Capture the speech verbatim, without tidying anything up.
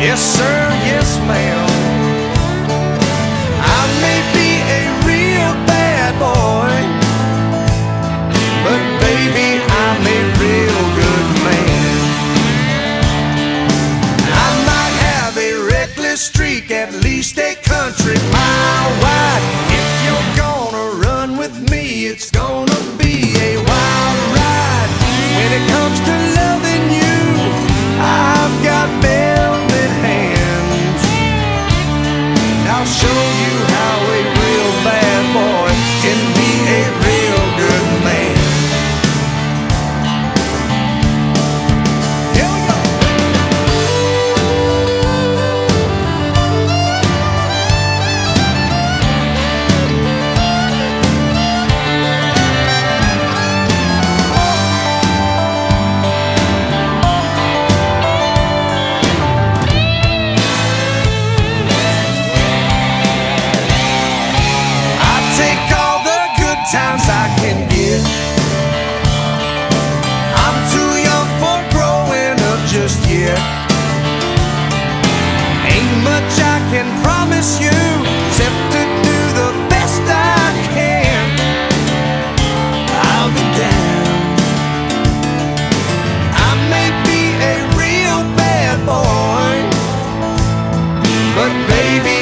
Yes, sir, yes, ma'am. I may be a real bad boy, but baby, I'm a real good man. I might have a reckless streak, at least a country mile wide. If you're gonna run with me, it's gonna be a wild ride. When it comes to loving you, I've got velvet hands. I'll show you how a real bad boy can be a real good man. Times I can get. I'm too young for growing up just yet. Ain't much I can promise you, except to do the best I can. I'll be down. I may be a real bad boy, but baby,